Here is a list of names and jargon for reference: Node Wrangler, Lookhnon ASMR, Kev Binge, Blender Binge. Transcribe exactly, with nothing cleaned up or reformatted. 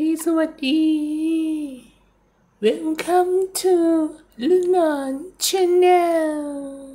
ดีสวัสดี Welcome to Lookhnon Channel